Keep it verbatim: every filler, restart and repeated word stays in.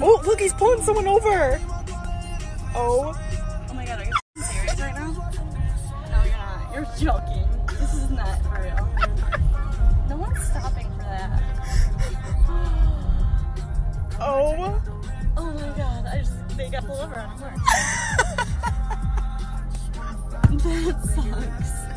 Oh, look, he's pulling someone over. Oh. Oh my god, are you serious right now? No, you're not. You're joking. This is not for real. No one's stopping for that. Oh. Oh my god, I just, they got pulled over on a horse. That sucks.